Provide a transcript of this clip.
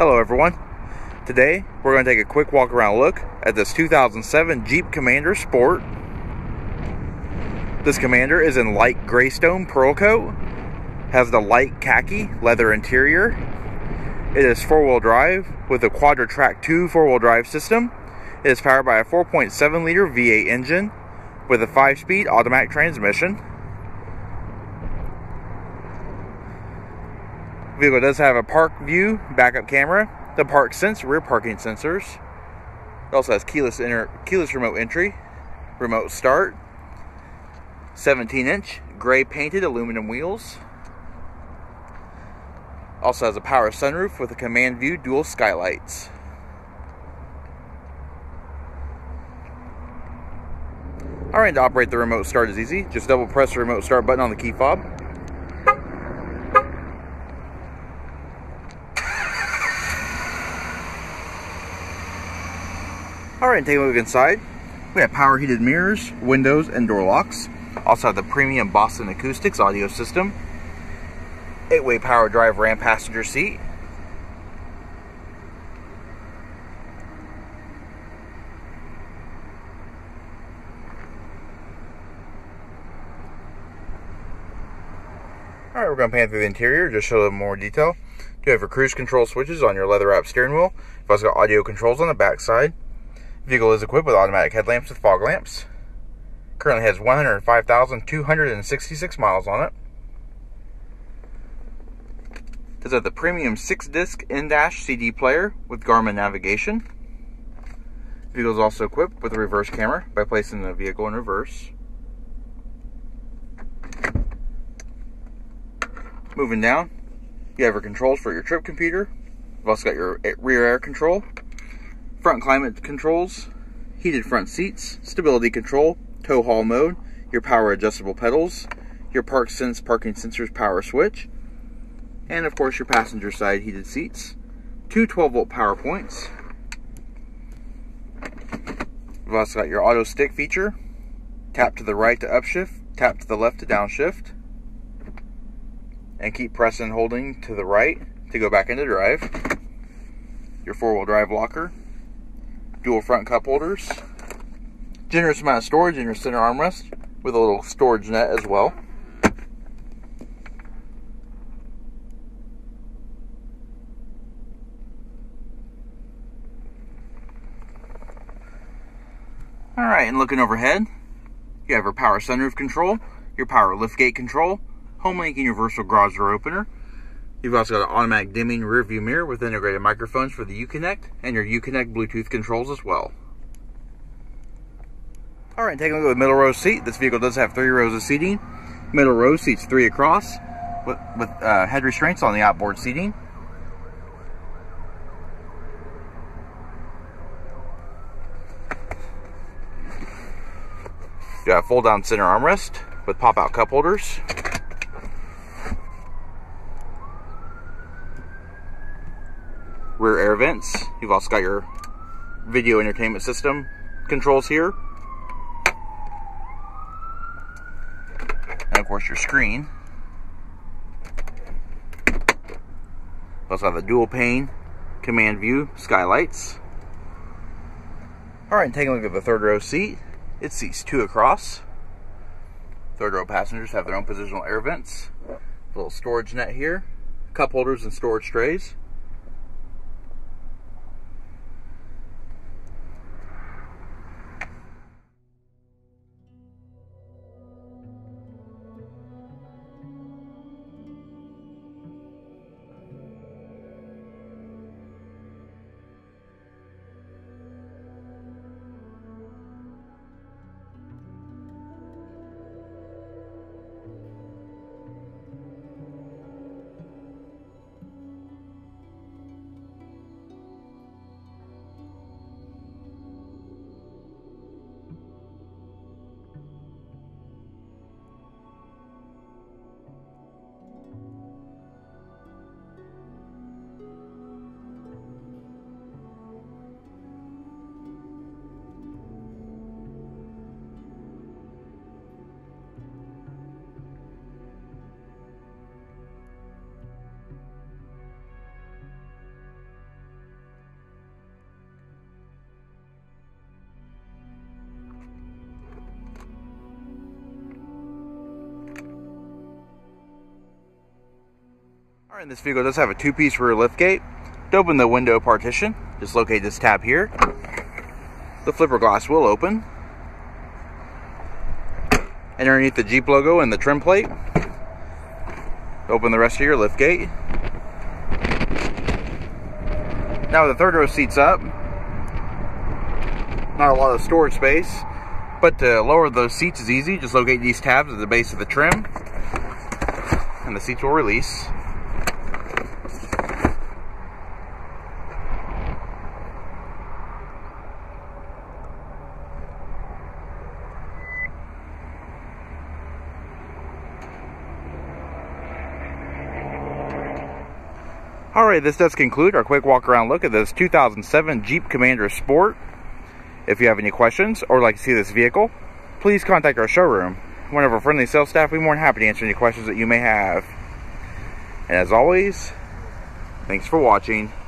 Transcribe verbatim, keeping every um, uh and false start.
Hello everyone. Today we're going to take a quick walk around look at this two thousand seven Jeep Commander Sport. This Commander is in light graystone pearl coat, has the light khaki leather interior. It is four-wheel drive with a Quadra-Trac two four-wheel drive system. It is powered by a four point seven liter V eight engine with a five-speed automatic transmission. The vehicle does have a park view backup camera, the ParkSense rear parking sensors. It also has keyless, inter keyless remote entry, remote start, seventeen inch gray painted aluminum wheels. Also has a power sunroof with a command view dual skylights. All right, to operate the remote start is easy. Just double press the remote start button on the key fob. Alright, take a look inside. We have power heated mirrors, windows, and door locks. Also have the premium Boston Acoustics audio system. eight-way power drive ramp passenger seat. Alright, we're going to pan through the interior, just show a little more detail. You have your cruise control switches on your leather-wrapped steering wheel. You've also got audio controls on the back side. The vehicle is equipped with automatic headlamps with fog lamps. Currently has one hundred five thousand two hundred sixty-six miles on it. Does have the premium six disc in-dash C D player with Garmin navigation. The vehicle is also equipped with a reverse camera by placing the vehicle in reverse. Moving down, you have your controls for your trip computer. You've also got your rear air control, front climate controls, heated front seats, stability control, tow haul mode, your power adjustable pedals, your ParkSense parking sensors power switch, and of course your passenger side heated seats, two twelve volt power points. You've also got your auto stick feature, tap to the right to upshift, tap to the left to downshift, and keep pressing and holding to the right to go back into drive, your four-wheel drive locker, dual front cup holders, generous amount of storage in your center armrest with a little storage net as well. Alright, and looking overhead, you have your power sunroof control, your power liftgate control, HomeLink universal garage door opener. You've also got an automatic dimming rear view mirror with integrated microphones for the Uconnect and your Uconnect Bluetooth controls as well. Alright, taking a look at the middle row seat. This vehicle does have three rows of seating. Middle row seats three across with, with uh, head restraints on the outboard seating. You have fold down center armrest with pop out cup holders. Rear air vents. You've also got your video entertainment system controls here. And of course your screen. You also have a dual pane command view skylights. Alright, taking a look at the third row seat. It seats two across. Third row passengers have their own positional air vents. A little storage net here. Cup holders and storage trays. And this vehicle does have a two-piece rear liftgate. To open the window partition, just locate this tab here. The flipper glass will open. And underneath the Jeep logo and the trim plate, open the rest of your liftgate. Now with the third row seats up, not a lot of storage space, but to lower those seats is easy. Just locate these tabs at the base of the trim, and the seats will release. Alright, this does conclude our quick walk around look at this two thousand seven Jeep Commander Sport. If you have any questions or would like to see this vehicle, please contact our showroom. One of our friendly sales staff will be more than happy to answer any questions that you may have. And as always, thanks for watching.